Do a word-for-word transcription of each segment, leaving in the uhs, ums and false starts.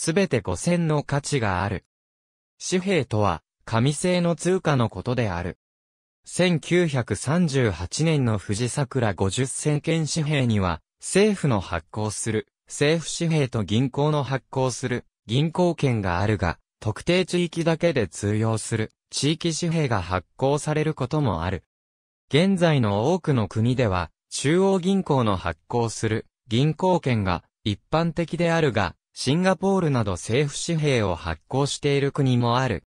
すべて互銭の価値がある。紙幣とは、紙製の通貨のことである。せんきゅうひゃくさんじゅうはちねんの富士桜ごじゅっせんけん紙幣には、政府の発行する、政府紙幣と銀行の発行する、銀行券があるが、特定地域だけで通用する、地域紙幣が発行されることもある。現在の多くの国では、中央銀行の発行する、銀行券が一般的であるが、シンガポールなど政府紙幣を発行している国もある。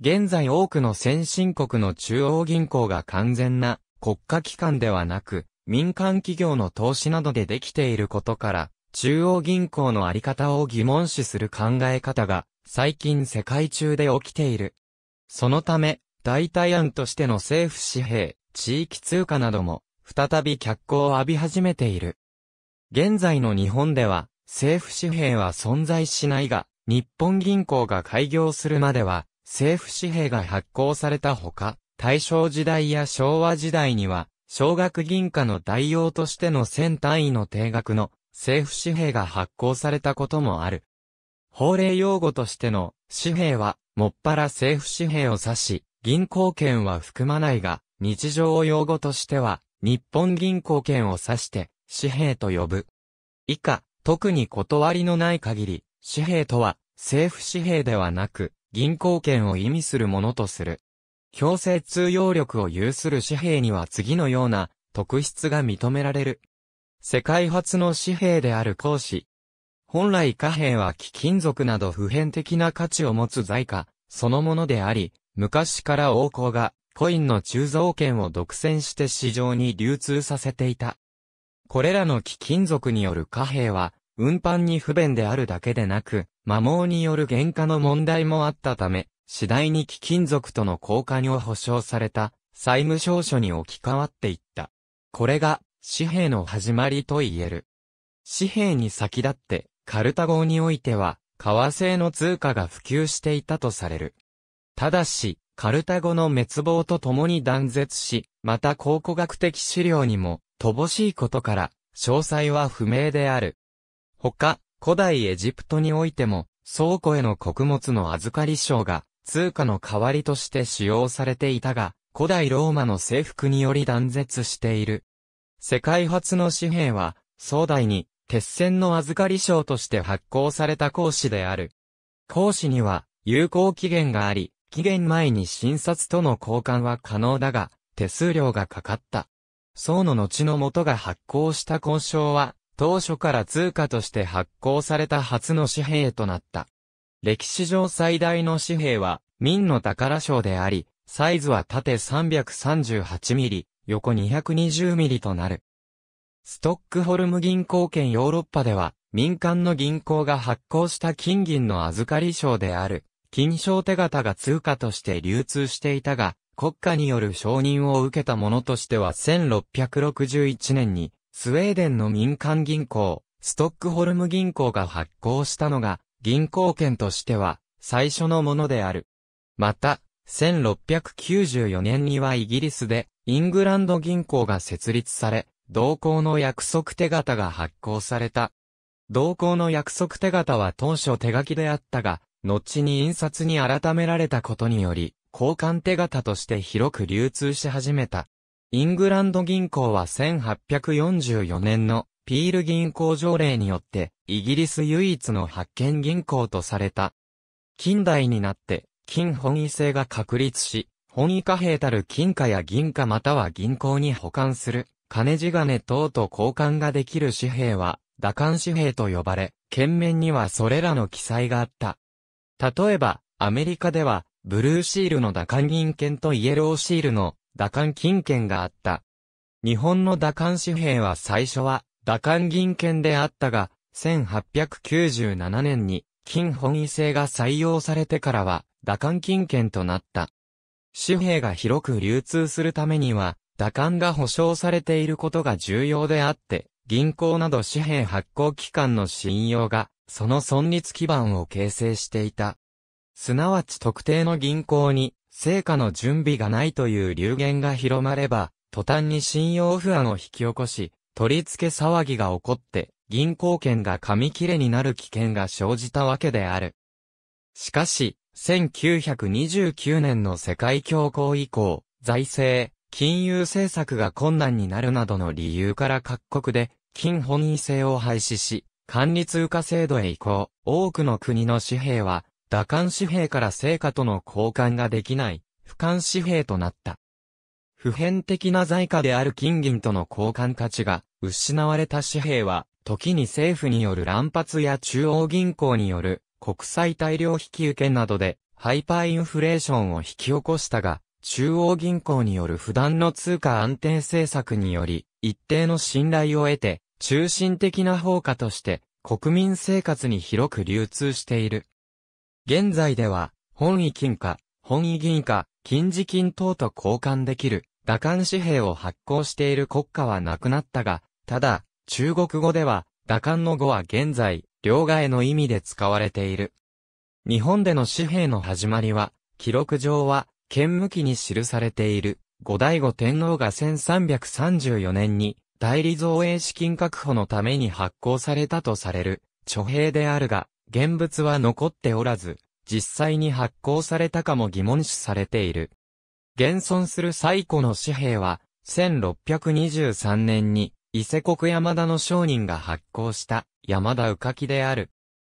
現在多くの先進国の中央銀行が完全な国家機関ではなく、民間企業の投資などでできていることから、中央銀行のあり方を疑問視する考え方が最近世界中で起きている。そのため、代替案としての政府紙幣、地域通貨なども再び脚光を浴び始めている。現在の日本では政府紙幣は存在しないが、日本銀行が開業するまでは、政府紙幣が発行されたほか、大正時代や昭和時代には、少額銀貨の代用としてのせん単位の定額の政府紙幣が発行されたこともある。法令用語としての紙幣は、もっぱら政府紙幣を指し、銀行券は含まないが、日常用語としては、日本銀行券を指して、紙幣と呼ぶ。以下、特に断りのない限り、紙幣とは、政府紙幣ではなく、銀行券を意味するものとする。強制通用力を有する紙幣には次のような特質が認められる。世界初の紙幣である硬紙。本来貨幣は貴金属など普遍的な価値を持つ財貨そのものであり、昔から王侯がコインの鋳造権を独占して市場に流通させていた。これらの貴金属による貨幣は、運搬に不便であるだけでなく、摩耗による原価の問題もあったため、次第に貴金属との交換を保障された、債務証書に置き換わっていった。これが、紙幣の始まりと言える。紙幣に先立って、カルタゴにおいては、革製の通貨が普及していたとされる。ただし、カルタゴの滅亡とともに断絶し、また考古学的資料にも、乏しいことから、詳細は不明である。他、古代エジプトにおいても、倉庫への穀物の預かり証が、通貨の代わりとして使用されていたが、古代ローマの征服により断絶している。世界初の紙幣は、宋代に、鉄線の預かり証として発行された硬紙である。硬紙には、有効期限があり、期限前に新札との交換は可能だが、手数料がかかった。宋の後の元が発行した硬証は、当初から通貨として発行された初の紙幣となった。歴史上最大の紙幣は、明の宝証であり、サイズは縦さんびゃくさんじゅうはちミリ、横にひゃくにじゅうミリとなる。ストックホルム銀行圏ヨーロッパでは、民間の銀行が発行した金銀の預かり証である、金証手形が通貨として流通していたが、国家による承認を受けたものとしてはせんろっぴゃくろくじゅういちねんに、スウェーデンの民間銀行、ストックホルム銀行が発行したのが、銀行券としては最初のものである。また、せんろっぴゃくきゅうじゅうよねんにはイギリスで、イングランド銀行が設立され、同行の約束手形が発行された。同行の約束手形は当初手書きであったが、後に印刷に改められたことにより、交換手形として広く流通し始めた。イングランド銀行はせんはっぴゃくよんじゅうよねんのピール銀行条例によってイギリス唯一の発券銀行とされた。近代になって金本位制が確立し、本位貨幣たる金貨や銀貨または銀行に保管する金地金等と交換ができる紙幣は打換紙幣と呼ばれ、券面にはそれらの記載があった。例えばアメリカではブルーシールの打換銀券とイエローシールの打換金券があった。日本の打換紙幣は最初は打換銀券であったが、せんはっぴゃくきゅうじゅうななねんに金本位制が採用されてからは打換金券となった。紙幣が広く流通するためには、打換が保証されていることが重要であって、銀行など紙幣発行機関の信用が、その存立基盤を形成していた。すなわち特定の銀行に、成果の準備がないという流言が広まれば、途端に信用不安を引き起こし、取り付け騒ぎが起こって、銀行券が紙切れになる危険が生じたわけである。しかし、せんきゅうひゃくにじゅうきゅうねんの世界恐慌以降、財政、金融政策が困難になるなどの理由から各国で、金本位制を廃止し、管理通貨制度へ移行、多くの国の紙幣は、打艦紙幣から正貨との交換ができない、不換紙幣となった。普遍的な財貨である金銀との交換価値が、失われた紙幣は、時に政府による乱発や中央銀行による、国債大量引き受けなどで、ハイパーインフレーションを引き起こしたが、中央銀行による不断の通貨安定政策により、一定の信頼を得て、中心的な法貨として、国民生活に広く流通している。現在では、本位金貨、本位銀貨、金字金等と交換できる、打艦紙幣を発行している国家はなくなったが、ただ、中国語では、打艦の語は現在、両替の意味で使われている。日本での紙幣の始まりは、記録上は、建武記に記されている、後醍醐天皇がせんさんびゃくさんじゅうよねんに、代理造営資金確保のために発行されたとされる、貯幣であるが、現物は残っておらず、実際に発行されたかも疑問視されている。現存する最古の紙幣は、せんろっぴゃくにじゅうさんねんに、伊勢国山田の商人が発行した山田浮である。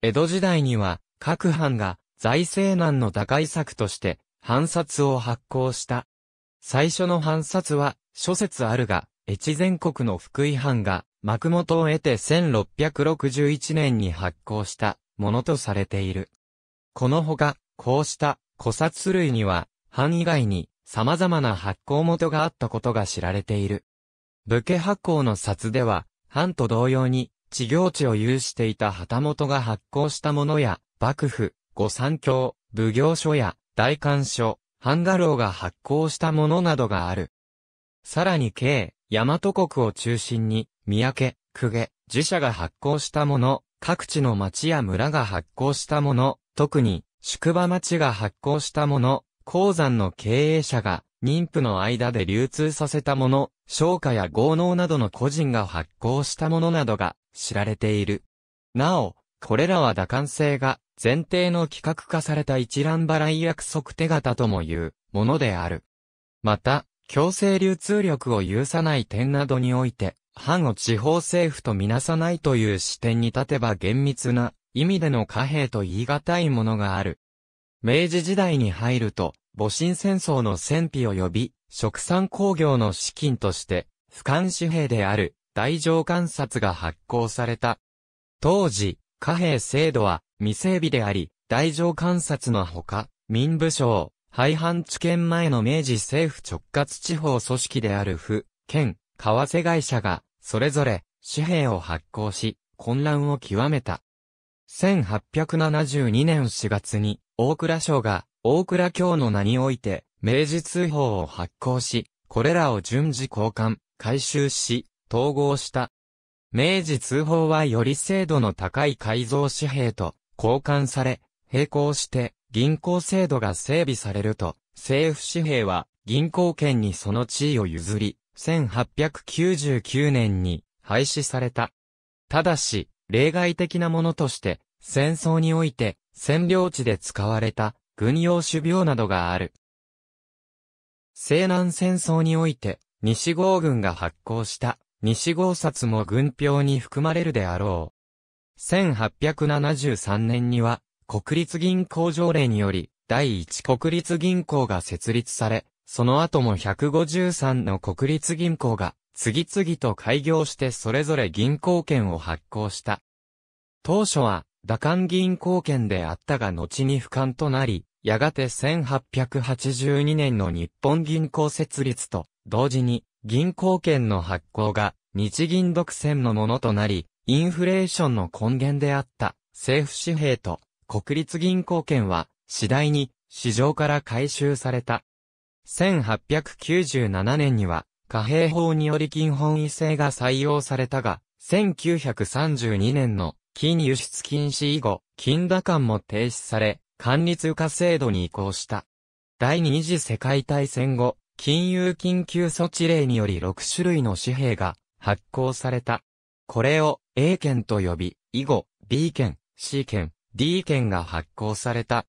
江戸時代には各藩が財政難の打開策として藩札を発行した。最初の藩札は諸説あるが、越前国の福井藩が幕元を得てせんろっぴゃくろくじゅういちねんに発行したものとされている。このほか、こうした古札類には藩以外に様々な発行元があったことが知られている。武家発行の札では、藩と同様に、地業地を有していた旗本が発行したものや、幕府、御三卿、奉行所や、代官所、藩家老が発行したものなどがある。さらに京、大和国を中心に、三宅、公家、寺社が発行したもの、各地の町や村が発行したもの、特に、宿場町が発行したもの、鉱山の経営者が、人夫の間で流通させたもの、商家や豪農などの個人が発行したものなどが知られている。なお、これらは打艦制が前提の規格化された一覧払い約束手形ともいうものである。また、強制流通力を有さない点などにおいて、藩を地方政府とみなさないという視点に立てば厳密な意味での貨幣と言い難いものがある。明治時代に入ると、戊辰戦争の戦費を呼び、殖産興業の資金として、不換紙幣である、大上貫札が発行された。当時、貨幣制度は未整備であり、大上貫札のほか、民部省、廃藩置県前の明治政府直轄地方組織である府、県、為替会社が、それぞれ、紙幣を発行し、混乱を極めた。せんはっぴゃくななじゅうにねんしがつに、大蔵省が、大蔵卿の名において、明治通報を発行し、これらを順次交換、回収し、統合した。明治通報はより精度の高い改造紙幣と交換され、並行して銀行制度が整備されると、政府紙幣は銀行券にその地位を譲り、せんはっぴゃくきゅうじゅうきゅうねんに廃止された。ただし、例外的なものとして、戦争において占領地で使われた、軍用種苗などがある。西南戦争において、西郷軍が発行した、西郷札も軍票に含まれるであろう。せんはっぴゃくななじゅうさんねんには、国立銀行条例により、第一国立銀行が設立され、その後もひゃくごじゅうさんの国立銀行が、次々と開業してそれぞれ銀行券を発行した。当初は、打艦銀行券であったが後に不換となり、やがてせんはっぴゃくはちじゅうにねんの日本銀行設立と、同時に銀行券の発行が日銀独占のものとなり、インフレーションの根源であった政府紙幣と国立銀行券は次第に市場から回収された。せんはっぴゃくきゅうじゅうななねんには貨幣法により金本位制が採用されたが、せんきゅうひゃくさんじゅうにねんの金輸出禁止以後、金打艦も停止され、管理通貨制度に移行した。第二次世界大戦後、金融緊急措置令によりろく種類の紙幣が発行された。これを A 券と呼び、以後、B 券、C 券、D 券が発行された。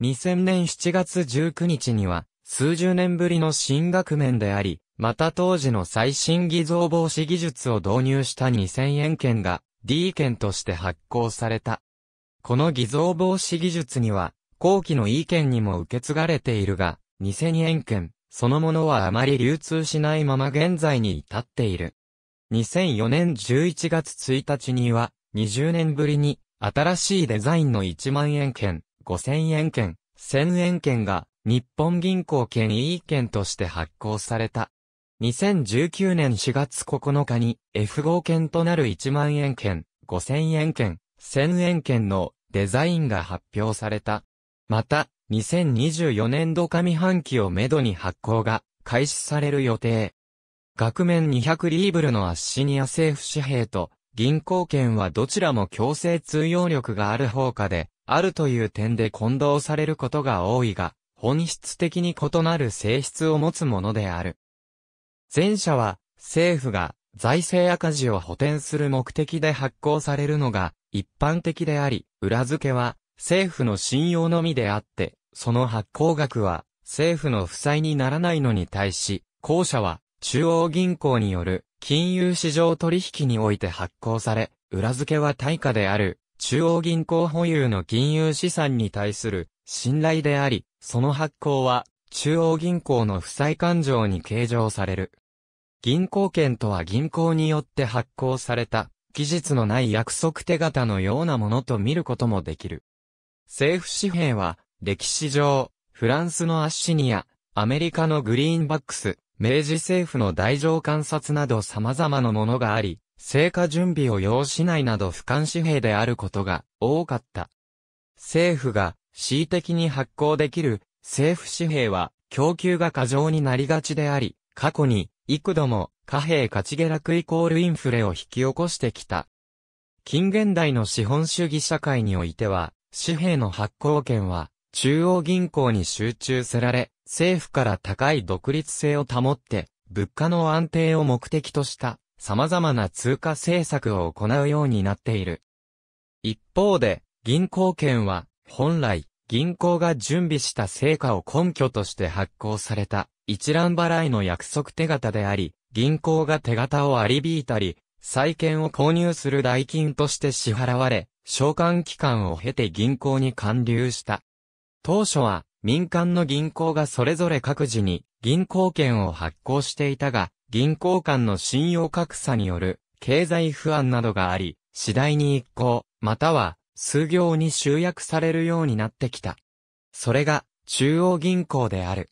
にせんねんしちがつじゅうくにちには、数十年ぶりの新額面であり、また当時の最新偽造防止技術を導入したにせんえんけんが D 券として発行された。この偽造防止技術には、後期の E 券にも受け継がれているが、にせんえんけん、そのものはあまり流通しないまま現在に至っている。にせんよねんじゅういちがつついたちには、にじゅうねんぶりに、新しいデザインのいちまんえんけん、ごせんえんけん、せんえんけんが、日本銀行券 E 券として発行された。にせんじゅうきゅうねんしがつここのかに、エフごけんとなるいちまんえんけん、ごせんえんけん、せんえんけんのデザインが発表された。また、にせんにじゅうよねんど上半期をめどに発行が開始される予定。額面にひゃくリーブルのアッシニア政府紙幣と銀行券はどちらも強制通用力がある方貨であるという点で混同されることが多いが、本質的に異なる性質を持つものである。前者は政府が財政赤字を補填する目的で発行されるのが一般的であり、裏付けは政府の信用のみであって、その発行額は政府の負債にならないのに対し、後者は中央銀行による金融市場取引において発行され、裏付けは対価である中央銀行保有の金融資産に対する信頼であり、その発行は中央銀行の負債勘定に計上される。銀行券とは銀行によって発行された期日のない約束手形のようなものと見ることもできる。政府紙幣は歴史上、フランスのアッシニア、アメリカのグリーンバックス、明治政府の太政官札など様々なものがあり、成果準備を要しないなど俯瞰紙幣であることが多かった。政府が恣意的に発行できる政府紙幣は供給が過剰になりがちであり、過去に幾度も貨幣価値下落イコールインフレを引き起こしてきた。近現代の資本主義社会においては、紙幣の発行権は中央銀行に集中せられ、政府から高い独立性を保って、物価の安定を目的とした様々な通貨政策を行うようになっている。一方で、銀行券は本来銀行が準備した成果を根拠として発行された一覧払いの約束手形であり、銀行が手形を割り引いたり、債券を購入する代金として支払われ、償還期間を経て銀行に還流した。当初は民間の銀行がそれぞれ各自に銀行券を発行していたが、銀行間の信用格差による経済不安などがあり、次第に一行、または数行に集約されるようになってきた。それが中央銀行である。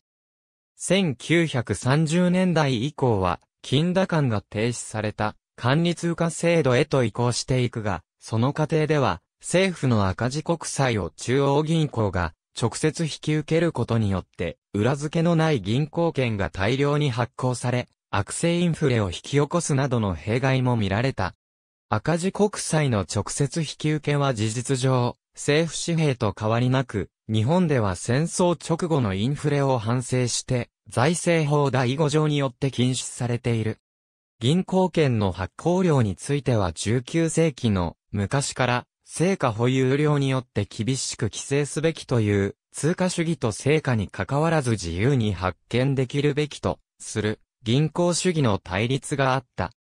せんきゅうひゃくさんじゅうねんだい以降は金打管が停止された管理通貨制度へと移行していくが、その過程では、政府の赤字国債を中央銀行が直接引き受けることによって、裏付けのない銀行券が大量に発行され、悪性インフレを引き起こすなどの弊害も見られた。赤字国債の直接引き受けは事実上、政府紙幣と変わりなく、日本では戦争直後のインフレを反省して、財政法だいご条によって禁止されている。銀行券の発行量についてはじゅうきゅうせいきの昔から成果保有量によって厳しく規制すべきという通貨主義と成果に関わらず自由に発券できるべきとする銀行主義の対立があった。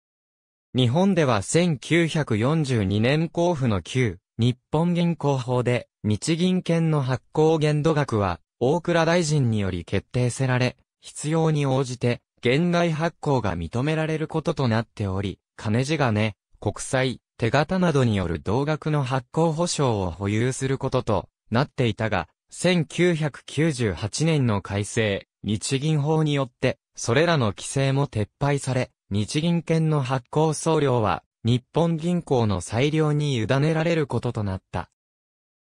日本ではせんきゅうひゃくよんじゅうにねん公布の旧日本銀行法で日銀券の発行限度額は大蔵大臣により決定せられ、必要に応じて限外発行が認められることとなっており、金地金、国債、手形などによる同額の発行保証を保有することとなっていたが、せんきゅうひゃくきゅうじゅうはちねんの改正、日銀法によって、それらの規制も撤廃され、日銀券の発行総量は、日本銀行の裁量に委ねられることとなった。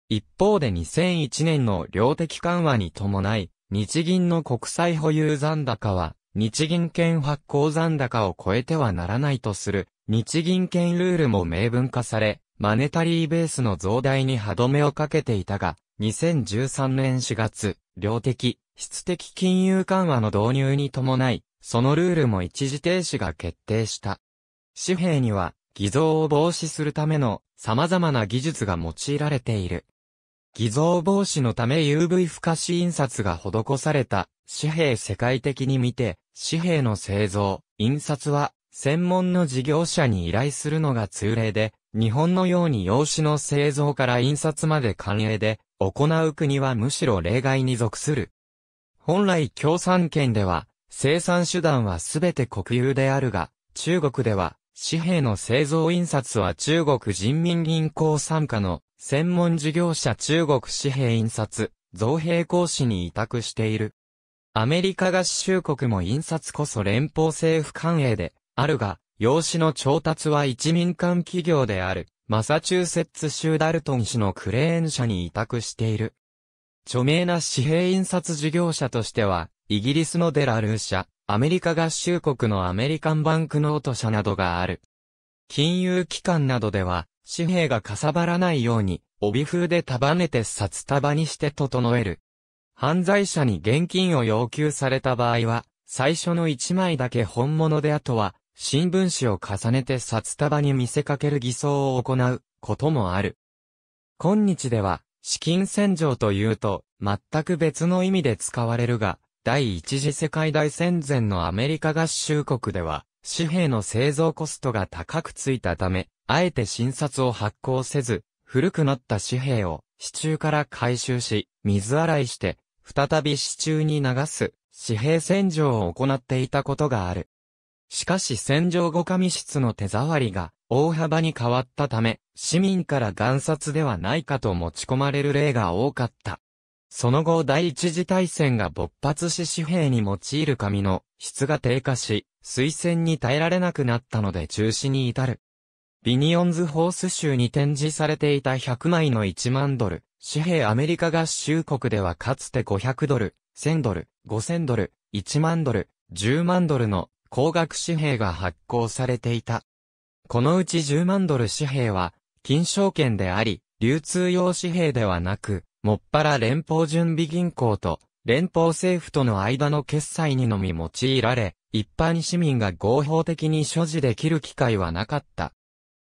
一方でにせんいちねんの量的緩和に伴い、日銀の国債保有残高は、日銀券発行残高を超えてはならないとする日銀券ルールも明文化され、マネタリーベースの増大に歯止めをかけていたが、にせんじゅうさんねんしがつ、量的、質的金融緩和の導入に伴い、そのルールも一時停止が決定した。紙幣には偽造を防止するための様々な技術が用いられている。偽造防止のため ユーブイ 不可視印刷が施された紙幣世界的に見て、紙幣の製造、印刷は専門の事業者に依頼するのが通例で、日本のように用紙の製造から印刷まで官営で行う国はむしろ例外に属する。本来共産圏では生産手段はすべて国有であるが、中国では紙幣の製造印刷は中国人民銀行傘下の専門事業者中国紙幣印刷、造幣公使に委託している。アメリカ合衆国も印刷こそ連邦政府官営であるが、用紙の調達は一民間企業である、マサチューセッツ州ダルトン市のクレーン社に委託している。著名な紙幣印刷事業者としては、イギリスのデラルー社、アメリカ合衆国のアメリカンバンクノート社などがある。金融機関などでは、紙幣がかさばらないように、帯封で束ねて札束にして整える。犯罪者に現金を要求された場合は、最初のいちまいだけ本物であとは、新聞紙を重ねて札束に見せかける偽装を行うこともある。今日では、資金洗浄というと、全く別の意味で使われるが、第一次世界大戦前のアメリカ合衆国では、紙幣の製造コストが高くついたため、あえて新札を発行せず、古くなった紙幣を市中から回収し、水洗いして、再び市中に流す紙幣洗浄を行っていたことがある。しかし洗浄後紙質の手触りが大幅に変わったため、市民から贋札ではないかと持ち込まれる例が多かった。その後第一次大戦が勃発し紙幣に用いる紙の質が低下し、水洗に耐えられなくなったので中止に至る。ビニオンズホース州に展示されていたひゃくまいのいちまんドル。紙幣アメリカ合衆国ではかつてごひゃくドル、せんドル、ごせんドル、いちまんドル、じゅうまんドルの高額紙幣が発行されていた。このうちじゅうまんドル紙幣は金証券であり、流通用紙幣ではなく、もっぱら連邦準備銀行と連邦政府との間の決済にのみ用いられ、一般市民が合法的に所持できる機会はなかった。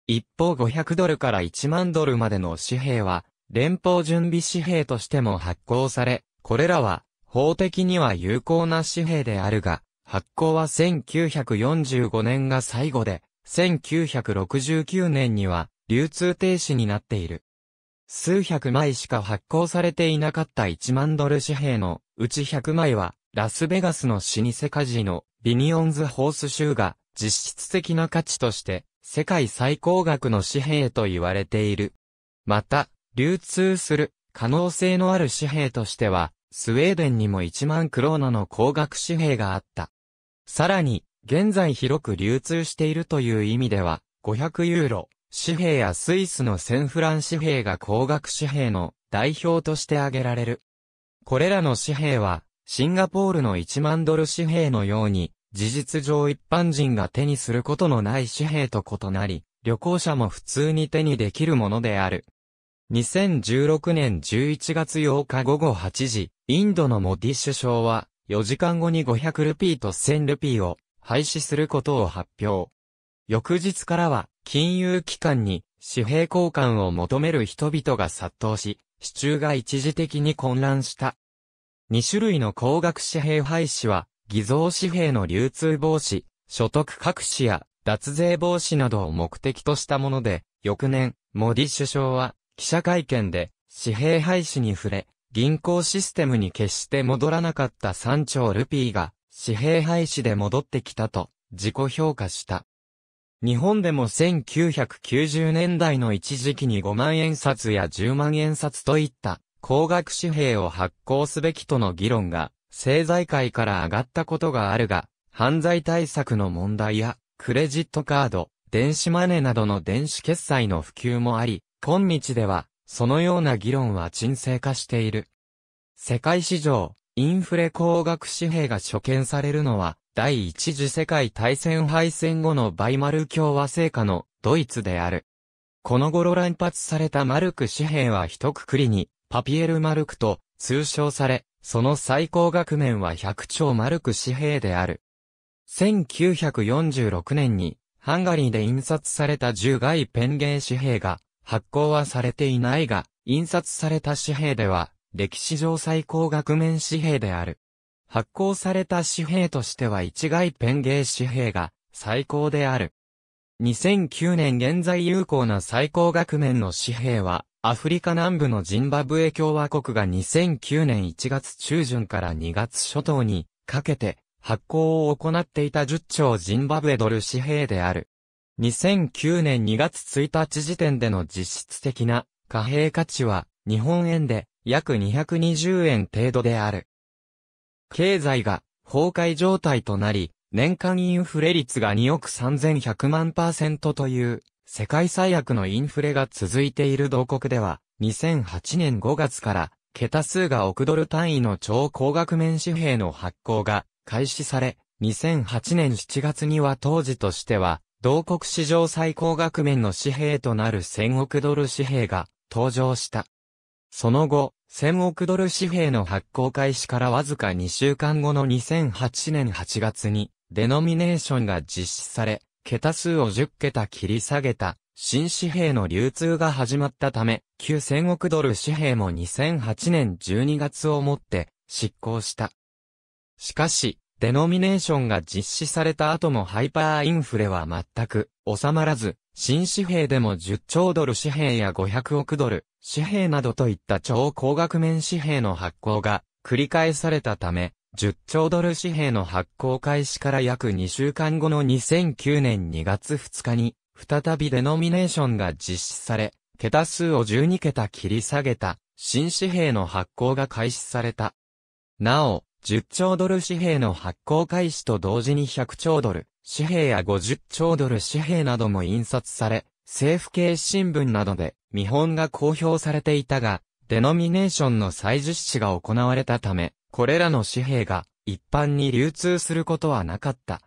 一方ごひゃくドルからいちまんドルまでの紙幣は連邦準備紙幣としても発行され、これらは法的には有効な紙幣であるが、発行はせんきゅうひゃくよんじゅうごねんが最後で、せんきゅうひゃくろくじゅうきゅうねんには流通停止になっている。数百枚しか発行されていなかったいちまんドル紙幣のうちひゃくまいは、ラスベガスの老舗カジノビニオンズホース州が実質的な価値として、世界最高額の紙幣と言われている。また、流通する可能性のある紙幣としては、スウェーデンにもいちまんクローナの高額紙幣があった。さらに、現在広く流通しているという意味では、ごひゃくユーロ、紙幣やスイスのせんフラン紙幣が高額紙幣の代表として挙げられる。これらの紙幣は、シンガポールのいちまんドル紙幣のように、事実上一般人が手にすることのない紙幣と異なり、旅行者も普通に手にできるものである。にせんじゅうろくねんじゅういちがつようか午後はちじ、インドのモディ首相はよじかんごにごひゃくルピーとせんルピーを廃止することを発表。翌日からは金融機関に紙幣交換を求める人々が殺到し、市中が一時的に混乱した。にしゅるいの高額紙幣廃止は、偽造紙幣の流通防止、所得隠しや脱税防止などを目的としたもので、翌年、モディ首相は記者会見で紙幣廃止に触れ、銀行システムに決して戻らなかったさんちょうルピーが紙幣廃止で戻ってきたと自己評価した。日本でもせんきゅうひゃくきゅうじゅうねんだいの一時期にごまんえんさつやじゅうまんえんさつといった高額紙幣を発行すべきとの議論が、政財界から上がったことがあるが、犯罪対策の問題や、クレジットカード、電子マネーなどの電子決済の普及もあり、今日では、そのような議論は沈静化している。世界市場、インフレ高額紙幣が初見されるのは、第一次世界大戦敗戦後のバイマル共和制下のドイツである。この頃乱発されたマルク紙幣は一括りに、パピエルマルクと通称され、その最高額面はひゃくちょうマルク紙幣である。せんきゅうひゃくよんじゅうろくねんにハンガリーで印刷されたじゅう外ペンゲー紙幣が発行はされていないが、印刷された紙幣では歴史上最高額面紙幣である。発行された紙幣としてはいち外ペンゲー紙幣が最高である。にせんきゅうねん現在有効な最高額面の紙幣は、アフリカ南部のジンバブエ共和国がにせんきゅうねんいちがつ中旬からにがつ初頭にかけて発行を行っていたじゅっちょうジンバブエドル紙幣である。にせんきゅうねんにがつついたち時点での実質的な貨幣価値は日本円で約にひゃくにじゅうえん程度である。経済が崩壊状態となり、年間インフレ率がにおくさんぜんひゃくまんパーセントという世界最悪のインフレが続いている同国では、にせんはちねんごがつから、桁数が億ドル単位の超高額面紙幣の発行が開始され、にせんはちねんしちがつには当時としては、同国史上最高額面の紙幣となるせんおくドル紙幣が登場した。その後、せんおくドル紙幣の発行開始からわずかにしゅうかんごのにせんはちねんはちがつに、デノミネーションが実施され、桁数をじゅっけた切り下げた新紙幣の流通が始まったため、旧せんおくドル紙幣もにせんはちねんじゅうにがつをもって失効した。しかし、デノミネーションが実施された後もハイパーインフレは全く収まらず、新紙幣でもじゅっちょうドル紙幣やごひゃくおくドル紙幣などといった超高額面紙幣の発行が繰り返されたため、じゅっちょうドル紙幣の発行開始から約にしゅうかんごのにせんきゅうねんにがつふつかに、再びデノミネーションが実施され、桁数をじゅうにけた切り下げた、新紙幣の発行が開始された。なお、じゅっちょうドル紙幣の発行開始と同時にひゃくちょうドル紙幣やごじゅっちょうドル紙幣なども印刷され、政府系新聞などで見本が公表されていたが、デノミネーションの再実施が行われたため、これらの紙幣が一般に流通することはなかった。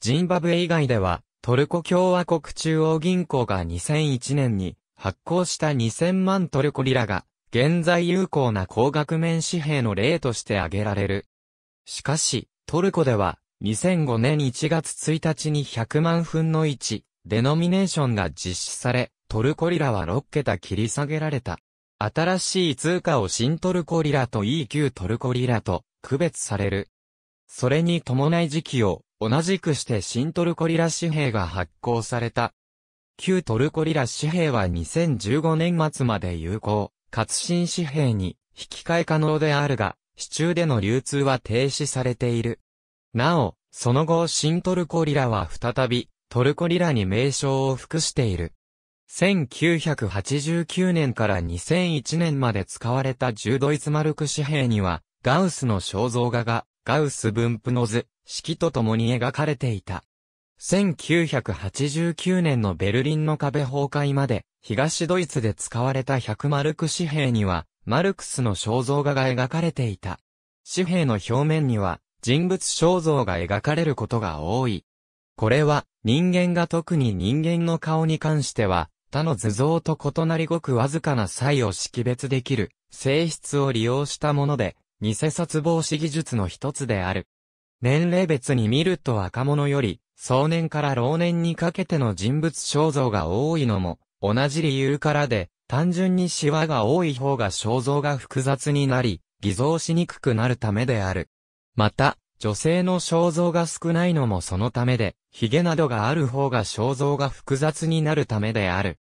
ジンバブエ以外ではトルコ共和国中央銀行がにせんいちねんに発行したにせんまんトルコリラが現在有効な高額面紙幣の例として挙げられる。しかしトルコではにせんごねんいちがつついたちにひゃくまんぶんのいちデノミネーションが実施されトルコリラはろっけた切り下げられた。新しい通貨を新トルコリラといい旧トルコリラと区別される。それに伴い時期を同じくして新トルコリラ紙幣が発行された。旧トルコリラ紙幣はにせんじゅうごねん末まで有効、かつ新紙幣に引き換え可能であるが、市中での流通は停止されている。なお、その後新トルコリラは再びトルコリラに名称を服している。せんきゅうひゃくはちじゅうきゅうねんからにせんいちねんまで使われたじゅうドイツマルク紙幣には、ガウスの肖像画が、ガウス分布の図、式と共に描かれていた。せんきゅうひゃくはちじゅうきゅうねんのベルリンの壁崩壊まで、東ドイツで使われたひゃくマルク紙幣には、マルクスの肖像画が描かれていた。紙幣の表面には、人物肖像が描かれることが多い。これは、人間が特に人間の顔に関しては、他の図像と異なりごくわずかな差異を識別できる性質を利用したもので、偽札防止技術の一つである。年齢別に見ると若者より、壮年から老年にかけての人物肖像が多いのも、同じ理由からで、単純にシワが多い方が肖像が複雑になり、偽造しにくくなるためである。また、女性の肖像が少ないのもそのためで、髭などがある方が肖像が複雑になるためである。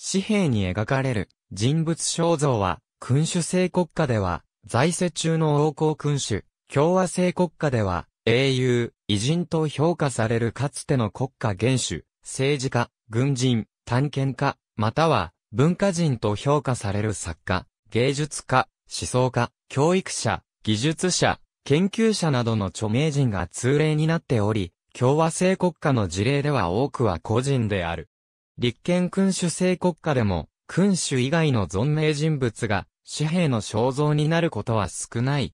紙幣に描かれる人物肖像は、君主制国家では、在世中の王侯君主、共和制国家では、英雄、偉人と評価されるかつての国家元首、政治家、軍人、探検家、または文化人と評価される作家、芸術家、思想家、教育者、技術者、研究者などの著名人が通例になっており、共和制国家の事例では多くは個人である。立憲君主制国家でも、君主以外の存命人物が紙幣の肖像になることは少ない。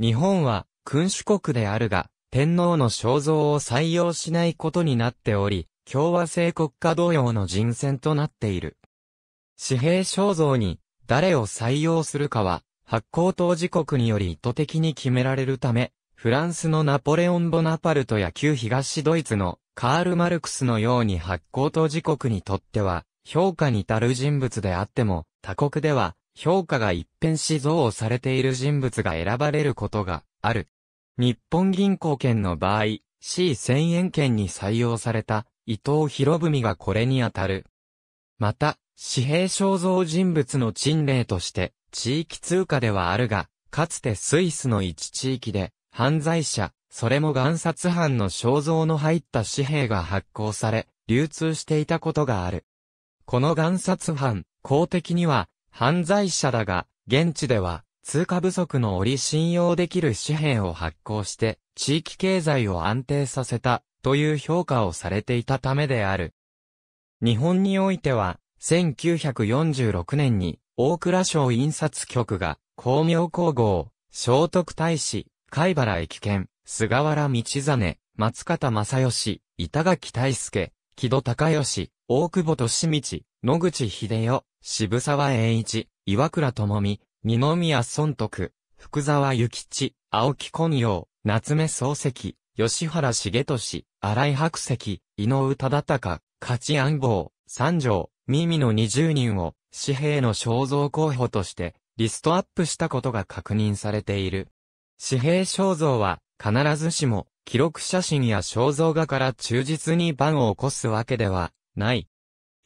日本は君主国であるが、天皇の肖像を採用しないことになっており、共和制国家同様の人選となっている。紙幣肖像に誰を採用するかは、発行当事国により意図的に決められるため、フランスのナポレオン・ボナパルトや旧東ドイツのカール・マルクスのように発行当事国にとっては、評価に足る人物であっても、他国では、評価が一変し憎悪されている人物が選ばれることがある。日本銀行券の場合、シーせんえん券に採用された伊藤博文がこれに当たる。また、紙幣肖像人物の陳例として、地域通貨ではあるが、かつてスイスの一地域で、犯罪者、それも贋札犯の肖像の入った紙幣が発行され、流通していたことがある。この贋札犯、公的には、犯罪者だが、現地では、通貨不足の折信用できる紙幣を発行して、地域経済を安定させた、という評価をされていたためである。日本においては、せんきゅうひゃくよんじゅうろくねんに、大蔵省印刷局が、光明皇后、聖徳太子、貝原益賢、菅原道真、松方正義、板垣退助、木戸孝允、大久保利通、野口英世、渋沢栄一、岩倉智美、二宮尊徳、福沢諭吉、青木昆陽、夏目漱石、吉原茂俊、新井白石、井上忠敬、勝安坊、三条、耳のにじゅうにんを紙幣の肖像候補としてリストアップしたことが確認されている。紙幣肖像は必ずしも記録写真や肖像画から忠実に版を起こすわけではない。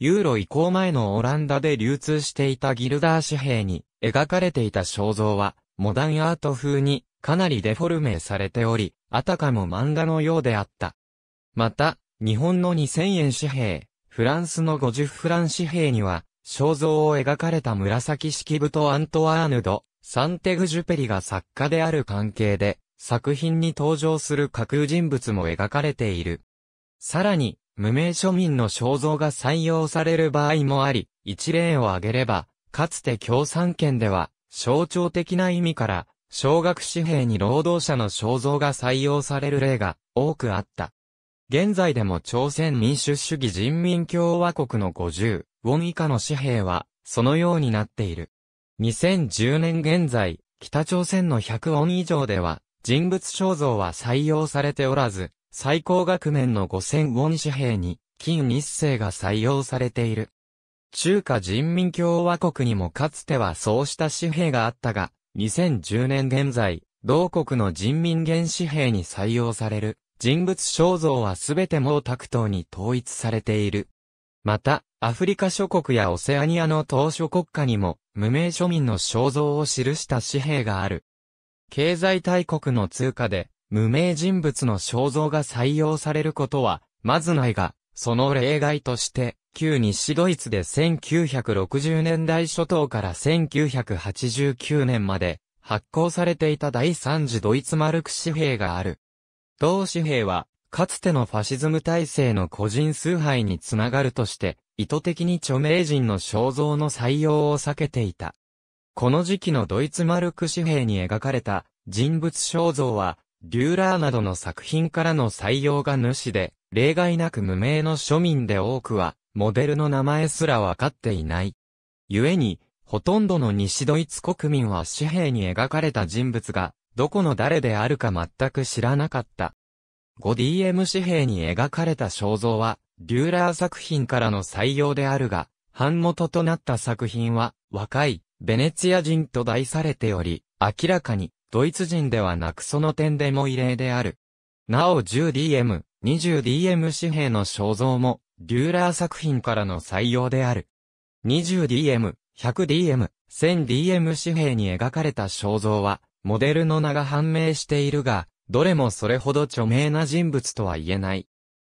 ユーロ移行前のオランダで流通していたギルダー紙幣に描かれていた肖像はモダンアート風にかなりデフォルメされており、あたかも漫画のようであった。また、日本のにせんえん紙幣、フランスのごじゅうフラン紙幣には肖像を描かれた紫式部とアントワーヌ・ド・サンテグジュペリが作家である関係で作品に登場する架空人物も描かれている。さらに、無名庶民の肖像が採用される場合もあり、一例を挙げれば、かつて共産圏では、象徴的な意味から、少額紙幣に労働者の肖像が採用される例が多くあった。現在でも朝鮮民主主義人民共和国のごじゅうウォン以下の紙幣は、そのようになっている。にせんじゅうねん現在、北朝鮮のひゃくウォン以上では、人物肖像は採用されておらず、最高額面のごせんウォン紙幣に、金日成が採用されている。中華人民共和国にもかつてはそうした紙幣があったが、にせんじゅうねん現在、同国の人民元紙幣に採用される、人物肖像はすべて毛沢東に統一されている。また、アフリカ諸国やオセアニアの島嶼国家にも、無名庶民の肖像を記した紙幣がある。経済大国の通貨で、無名人物の肖像が採用されることは、まずないが、その例外として、旧西ドイツでせんきゅうひゃくろくじゅうねんだい初頭からせんきゅうひゃくはちじゅうきゅうねんまで発行されていた第三次ドイツマルク紙幣がある。同紙幣は、かつてのファシズム体制の個人崇拝につながるとして、意図的に著名人の肖像の採用を避けていた。この時期のドイツマルク紙幣に描かれた人物肖像は、デューラーなどの作品からの採用が主で、例外なく無名の庶民で多くは、モデルの名前すらわかっていない。故に、ほとんどの西ドイツ国民は紙幣に描かれた人物が、どこの誰であるか全く知らなかった。ごディーエム 紙幣に描かれた肖像は、デューラー作品からの採用であるが、版元となった作品は、若い、ベネツィア人と題されており、明らかに、ドイツ人ではなくその点でも異例である。なお じゅうディーエム、にじゅうディーエム 紙幣の肖像も、デューラー作品からの採用である。にじゅうディーエム、ひゃくディーエム、せんディーエム 紙幣に描かれた肖像は、モデルの名が判明しているが、どれもそれほど著名な人物とは言えない。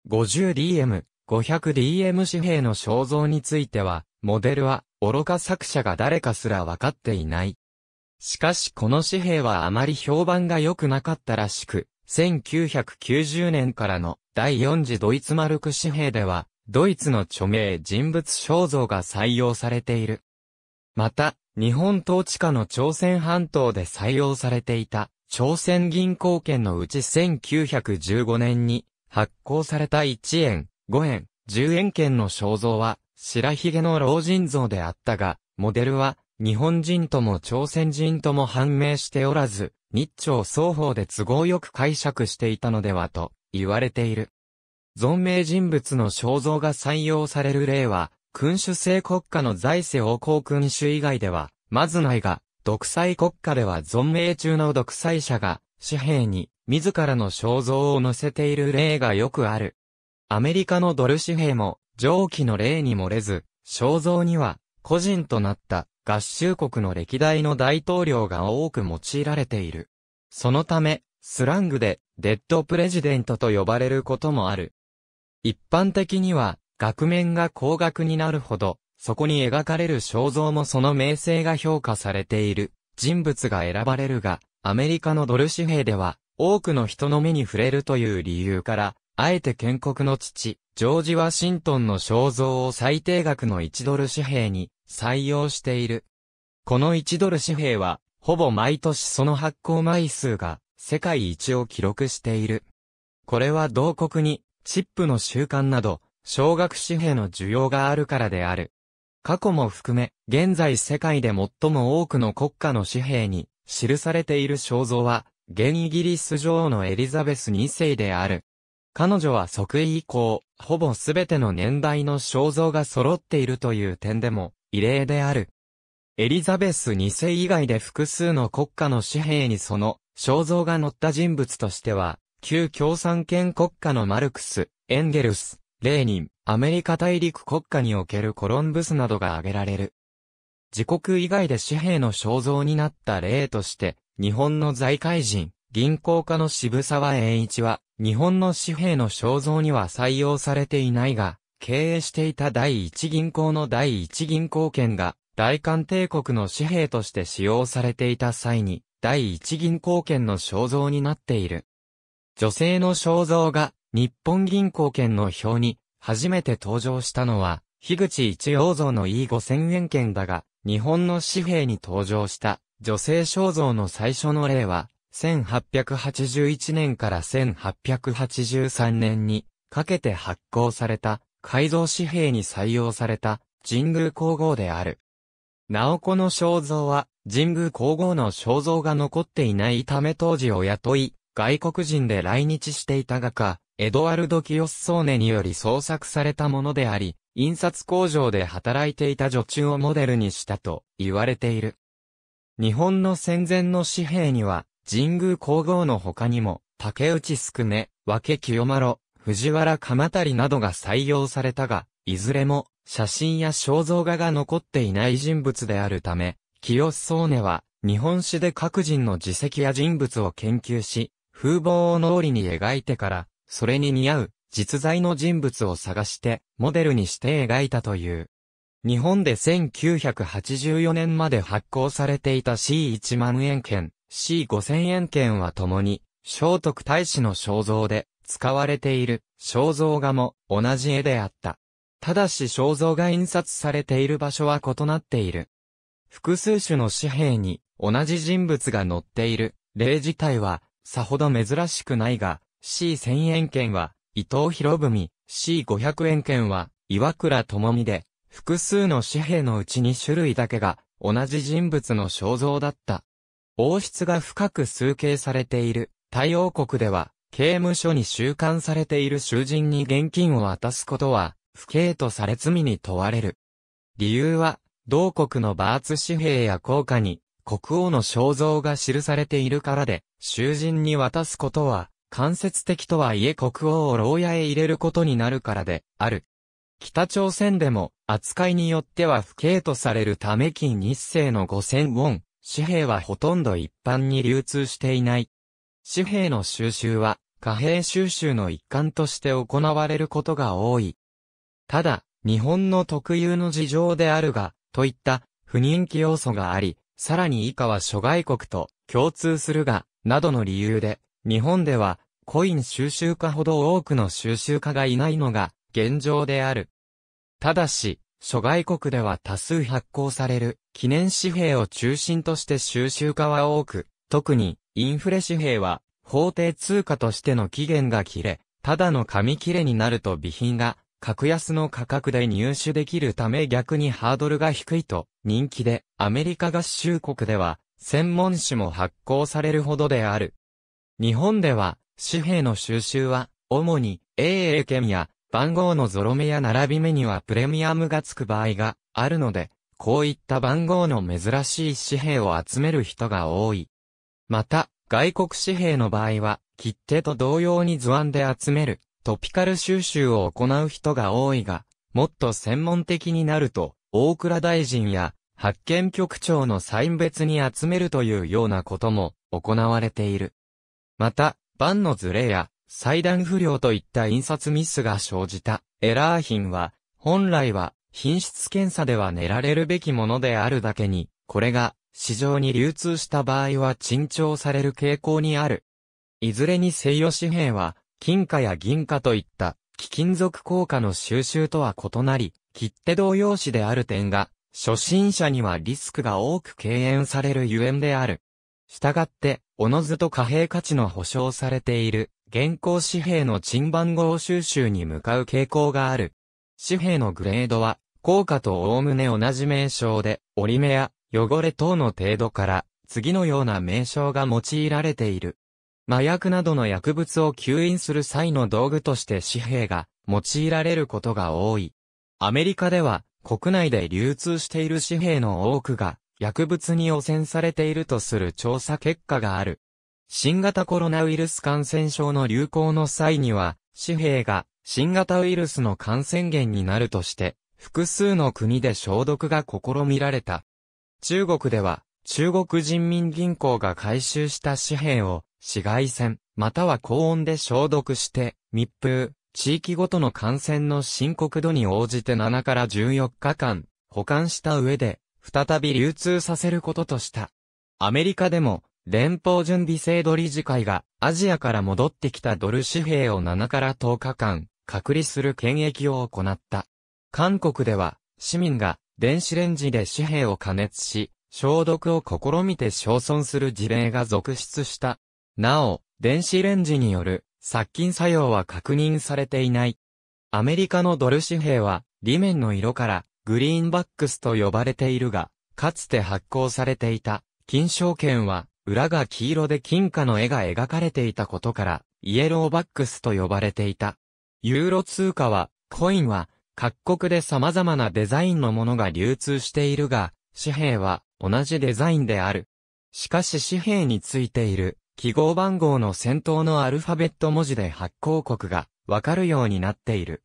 ごじゅうディーエム、ごひゃくディーエム 紙幣の肖像については、モデルは、愚か作者が誰かすら分かっていない。しかしこの紙幣はあまり評判が良くなかったらしく、せんきゅうひゃくきゅうじゅうねんからのだいよん次ドイツマルク紙幣では、ドイツの著名人物肖像が採用されている。また、日本統治下の朝鮮半島で採用されていた、朝鮮銀行券のうちせんきゅうひゃくじゅうごねんに発行されたいちえん、ごえん、じゅうえん券の肖像は、白ひげの老人像であったが、モデルは、日本人とも朝鮮人とも判明しておらず、日朝双方で都合よく解釈していたのではと言われている。存命人物の肖像が採用される例は、君主制国家の財政王公君主以外では、まずないが、独裁国家では存命中の独裁者が、紙幣に自らの肖像を載せている例がよくある。アメリカのドル紙幣も、上記の例に漏れず、肖像には、個人となった合衆国の歴代の大統領が多く用いられている。そのため、スラングで、デッドプレジデントと呼ばれることもある。一般的には、額面が高額になるほど、そこに描かれる肖像もその名声が評価されている人物が選ばれるが、アメリカのドル紙幣では、多くの人の目に触れるという理由から、あえて建国の父、ジョージ・ワシントンの肖像を最低額のいちドル紙幣に採用している。このいちドル紙幣は、ほぼ毎年その発行枚数が世界一を記録している。これは同国にチップの習慣など、少額紙幣の需要があるからである。過去も含め、現在世界で最も多くの国家の紙幣に記されている肖像は、現イギリス女王のエリザベスにせいである。彼女は即位以降、ほぼすべての年代の肖像が揃っているという点でも異例である。エリザベスにせい以外で複数の国家の紙幣にその肖像が載った人物としては、旧共産圏国家のマルクス、エンゲルス、レーニン、アメリカ大陸国家におけるコロンブスなどが挙げられる。自国以外で紙幣の肖像になった例として、日本の財界人、銀行家の渋沢栄一は、日本の紙幣の肖像には採用されていないが、経営していた第一銀行の第一銀行券が、大韓帝国の紙幣として使用されていた際に、第一銀行券の肖像になっている。女性の肖像が、日本銀行券の表に、初めて登場したのは、樋口一葉像の イーごせんえん券だが、日本の紙幣に登場した、女性肖像の最初の例は、せんはっぴゃくはちじゅういちねんからせんはっぴゃくはちじゅうさんねんにかけて発行された改造紙幣に採用された神宮皇后である。なおこの肖像は神宮皇后の肖像が残っていないため当時を雇い外国人で来日していた画家エドワルド・キヨッソーネにより創作されたものであり、印刷工場で働いていた女中をモデルにしたと言われている。日本の戦前の紙幣には神宮皇后の他にも、竹内宿女、和気清麿、藤原鎌足などが採用されたが、いずれも、写真や肖像画が残っていない人物であるため、清宗根は、日本史で各人の事跡や人物を研究し、風貌を脳裏に描いてから、それに似合う、実在の人物を探して、モデルにして描いたという。日本でせんきゅうひゃくはちじゅうよねんまで発行されていた シーいちまんえん券。シーごせんえん券はともに、聖徳太子の肖像で使われている肖像画も同じ絵であった。ただし肖像が印刷されている場所は異なっている。複数種の紙幣に同じ人物が載っている例自体はさほど珍しくないが、シーせんえん券は伊藤博文、シーごひゃくえん券は岩倉具視で、複数の紙幣のうちにしゅるいだけが同じ人物の肖像だった。王室が深く崇敬されている、タイ王国では、刑務所に収監されている囚人に現金を渡すことは、不敬とされ罪に問われる。理由は、同国のバーツ紙幣や硬貨に、国王の肖像が記されているからで、囚人に渡すことは、間接的とはいえ国王を牢屋へ入れることになるからで、ある。北朝鮮でも、扱いによっては不敬とされるため金いっせいのごせんウォン。紙幣はほとんど一般に流通していない。紙幣の収集は貨幣収集の一環として行われることが多い。ただ、日本の特有の事情であるが、といった不人気要素があり、さらに以下は諸外国と共通するが、などの理由で、日本ではコイン収集家ほど多くの収集家がいないのが現状である。ただし、諸外国では多数発行される記念紙幣を中心として収集家は多く、特にインフレ紙幣は法定通貨としての期限が切れ、ただの紙切れになると備品が格安の価格で入手できるため逆にハードルが低いと人気で、アメリカ合衆国では専門誌も発行されるほどである。日本では紙幣の収集は主に英英券や番号のゾロ目や並び目にはプレミアムがつく場合があるので、こういった番号の珍しい紙幣を集める人が多い。また、外国紙幣の場合は、切手と同様に図案で集めるトピカル収集を行う人が多いが、もっと専門的になると、大蔵大臣や発見局長のサイン別に集めるというようなことも行われている。また、版のズレや裁断不良といった印刷ミスが生じたエラー品は、本来は品質検査では練られるべきものであるだけに、これが市場に流通した場合は珍重される傾向にある。いずれにせよ紙幣は、金貨や銀貨といった貴金属硬貨の収集とは異なり、切手同様紙である点が、初心者にはリスクが多く敬遠されるゆえんである。したがって、おのずと貨幣価値の保証されている、現行紙幣の珍番号収集に向かう傾向がある。紙幣のグレードは、硬貨とおおむね同じ名称で、折り目や汚れ等の程度から、次のような名称が用いられている。麻薬などの薬物を吸引する際の道具として紙幣が用いられることが多い。アメリカでは国内で流通している紙幣の多くが薬物に汚染されているとする調査結果がある。新型コロナウイルス感染症の流行の際には紙幣が新型ウイルスの感染源になるとして複数の国で消毒が試みられた。中国では中国人民銀行が回収した紙幣を紫外線、または高温で消毒して、密封、地域ごとの感染の深刻度に応じてななからじゅうよっかかん、保管した上で、再び流通させることとした。アメリカでも、連邦準備制度理事会が、アジアから戻ってきたドル紙幣をななからとおかかん、隔離する検疫を行った。韓国では、市民が、電子レンジで紙幣を加熱し、消毒を試みて焼損する事例が続出した。なお、電子レンジによる殺菌作用は確認されていない。アメリカのドル紙幣は、裏面の色からグリーンバックスと呼ばれているが、かつて発行されていた金証券は、裏が黄色で金貨の絵が描かれていたことから、イエローバックスと呼ばれていた。ユーロ通貨は、コインは、各国で様々なデザインのものが流通しているが、紙幣は同じデザインである。しかし紙幣についている。記号番号の先頭のアルファベット文字で発行国がわかるようになっている。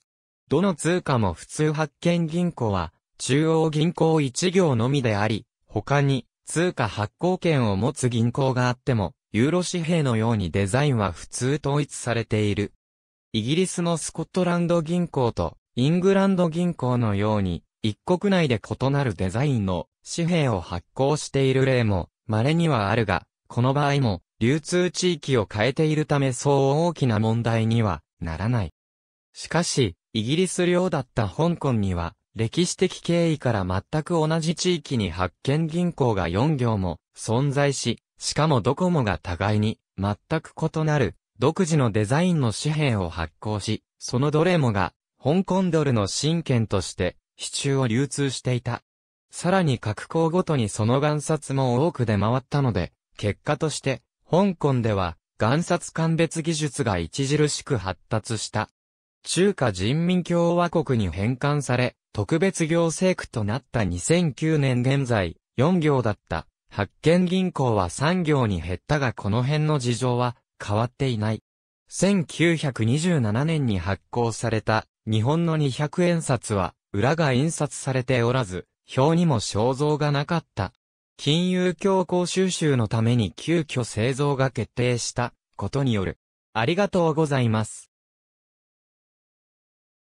どの通貨も普通発券銀行は中央銀行いち行のみであり、他に通貨発行権を持つ銀行があっても、ユーロ紙幣のようにデザインは普通統一されている。イギリスのスコットランド銀行とイングランド銀行のように、一国内で異なるデザインの紙幣を発行している例も稀にはあるが、この場合も、流通地域を変えているためそう大きな問題にはならない。しかし、イギリス領だった香港には、歴史的経緯から全く同じ地域に発券銀行がよん行も存在し、しかもどこもが互いに全く異なる独自のデザインの紙幣を発行し、そのどれもが香港ドルの新券として市中を流通していた。さらに各行ごとにその贋札も多く出回ったので、結果として、香港では、贋札鑑別技術が著しく発達した。中華人民共和国に返還され、特別行政区となったにせんきゅうねん現在、よん行だった。発券銀行はさん行に減ったがこの辺の事情は変わっていない。せんきゅうひゃくにじゅうななねんに発行された日本のにひゃくえん札は、裏が印刷されておらず、表にも肖像がなかった。金融恐慌収集のために急遽製造が決定したことによる。ありがとうございます。